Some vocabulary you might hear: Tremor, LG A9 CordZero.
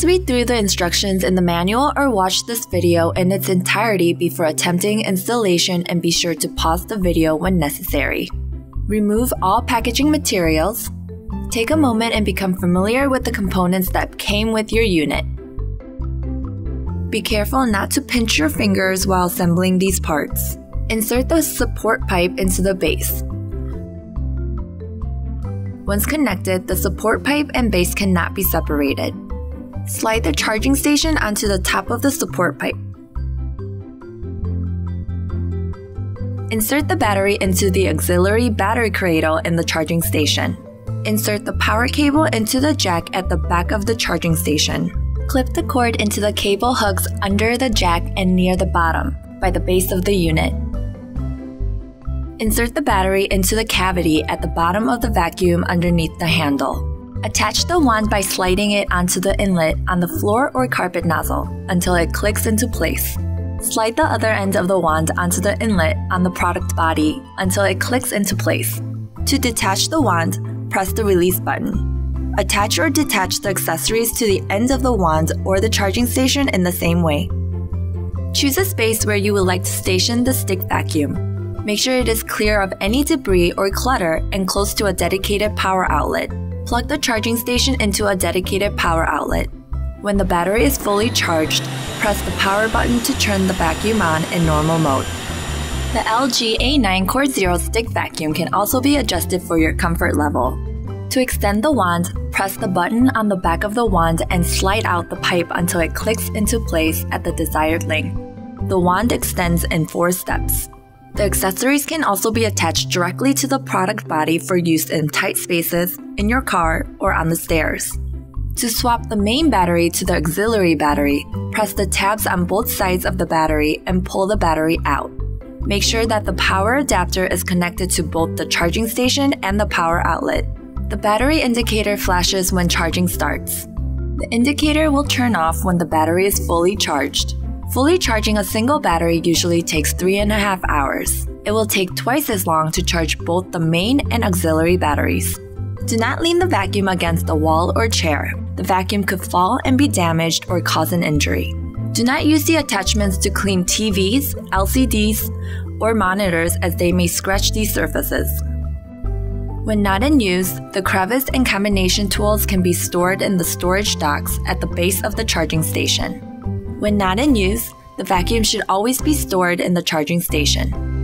Please read through the instructions in the manual or watch this video in its entirety before attempting installation, and be sure to pause the video when necessary. Remove all packaging materials. Take a moment and become familiar with the components that came with your unit. Be careful not to pinch your fingers while assembling these parts. Insert the support pipe into the base. Once connected, the support pipe and base cannot be separated. Slide the charging station onto the top of the support pipe. Insert the battery into the auxiliary battery cradle in the charging station. Insert the power cable into the jack at the back of the charging station. Clip the cord into the cable hooks under the jack and near the bottom, by the base of the unit. Insert the battery into the cavity at the bottom of the vacuum underneath the handle. Attach the wand by sliding it onto the inlet on the floor or carpet nozzle until it clicks into place. Slide the other end of the wand onto the inlet on the product body until it clicks into place. To detach the wand, press the release button. Attach or detach the accessories to the end of the wand or the charging station in the same way. Choose a space where you would like to station the stick vacuum. Make sure it is clear of any debris or clutter and close to a dedicated power outlet. Plug the charging station into a dedicated power outlet. When the battery is fully charged, press the power button to turn the vacuum on in normal mode. The LG A9 CordZero stick vacuum can also be adjusted for your comfort level. To extend the wand, press the button on the back of the wand and slide out the pipe until it clicks into place at the desired length. The wand extends in 4 steps. The accessories can also be attached directly to the product body for use in tight spaces, in your car, or on the stairs. To swap the main battery to the auxiliary battery, press the tabs on both sides of the battery and pull the battery out. Make sure that the power adapter is connected to both the charging station and the power outlet. The battery indicator flashes when charging starts. The indicator will turn off when the battery is fully charged. Fully charging a single battery usually takes 3.5 hours. It will take twice as long to charge both the main and auxiliary batteries. Do not lean the vacuum against a wall or chair. The vacuum could fall and be damaged or cause an injury. Do not use the attachments to clean TVs, LCDs, or monitors, as they may scratch these surfaces. When not in use, the crevice and combination tools can be stored in the storage docks at the base of the charging station. When not in use, the vacuum should always be stored in the charging station.